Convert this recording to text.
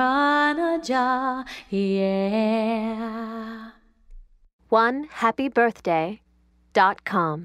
Pranaja, yeah. 1happybirthday.com